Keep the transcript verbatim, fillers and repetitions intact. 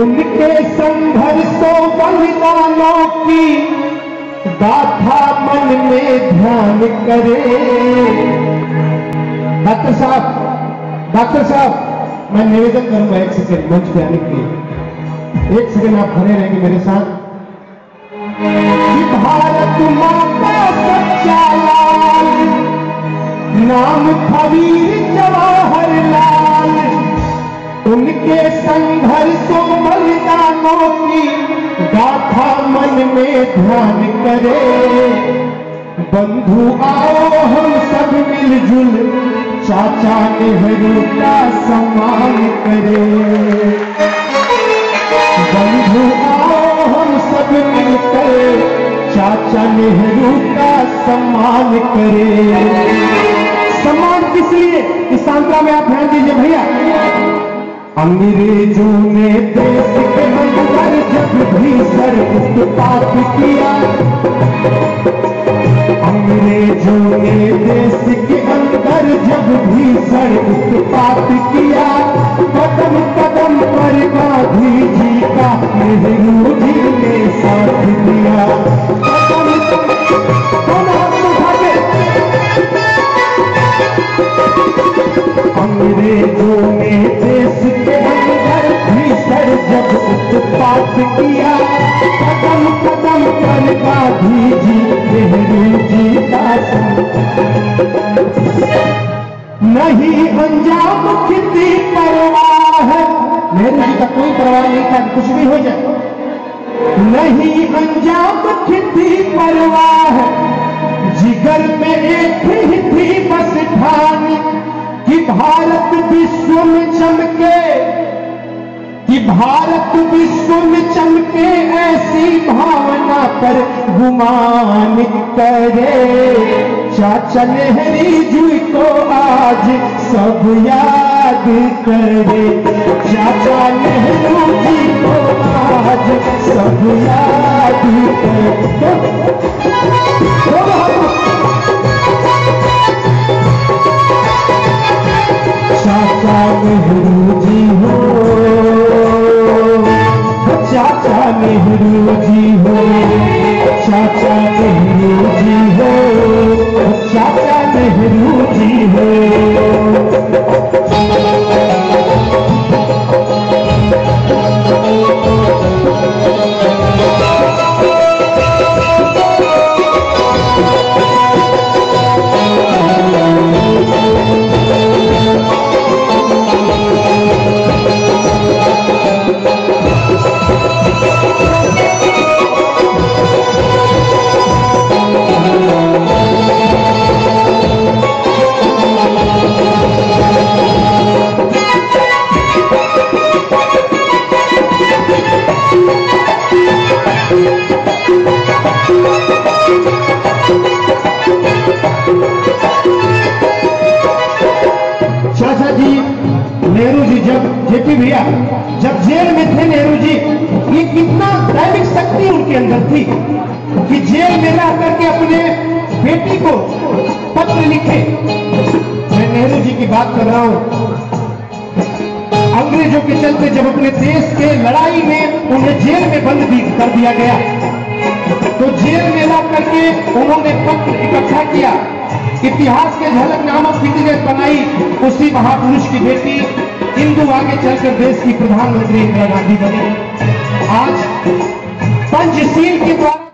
उनके संघर्षों बलिदानों की गाथा मन में ध्यान करे। डॉक्टर साहब, डॉक्टर साहब, मैं निवेदन करूंगा एक सेकेंड मंच पे आने के लिए, एक सेकेंड आप खड़े रहेंगे मेरे साथ। भारत माँ का सच्चा लाल, नाम था वीर जवाहरलाल, उनके संघर्षों बलिदानों की गाथा मन में ध्यान करे। बंधु आओ हम सब मिलजुल चाचा नेहरू का सम्मान करे। बंधु आओ हम सब मिलकर चाचा नेहरू का सम्मान करे। सम्मान किस लिए? इस सांत्रा में आप ध्यान दीजिए भैया। अंग्रेजों ने देश के अंदर जब भी सर उत्पात किया, अंग्रेजों ने देश के अंदर जब भी सर उत्पात किया, कदम कदम पर गांधी जी का नेहरू जी ने साथ दिया। अंग्रेजों ने देश के अंदर भीषण जब उत्पात किया, कदम कदम पर गांधी जी नेहरू जी का नहीं अंजाम किसी परवाह है। नेहरू जी का कोई परवाह नहीं था, कुछ भी हो जाए, नहीं अंजाम किसी परवाह है। जिगर में एक ही थी बस ठानी कि भारत विश्व में चमके, कि भारत विश्व में चमके, ऐसी भावना पर गुमान करे। चाचा नेहरू जी को आज सब याद करे। चाचा नेहरू जी को आज सब याद करे। चाचा नेहरू जी हो, चाचा नेहरू जी हो, चाचा नेहरू जी हो, चाचा नेहरू जी हो। जब जेल में थे नेहरू जी, ये कितना दैविक शक्ति उनके अंदर थी कि जेल में रह करके अपने बेटी को पत्र लिखे। मैं नेहरू जी की बात कर रहा हूं। अंग्रेजों के चलते जब अपने देश के लड़ाई में उन्हें जेल में बंद भी कर दिया गया, तो जेल में रह करके उन्होंने पत्र इकट्ठा किया। इतिहास के झलकनामा किसी ने बनाई, उसी महापुरुष की बेटी हिंदू आगे चलकर देश की प्रधानमंत्री इंदिरा गांधी बनी। आज पंचशील के द्वारा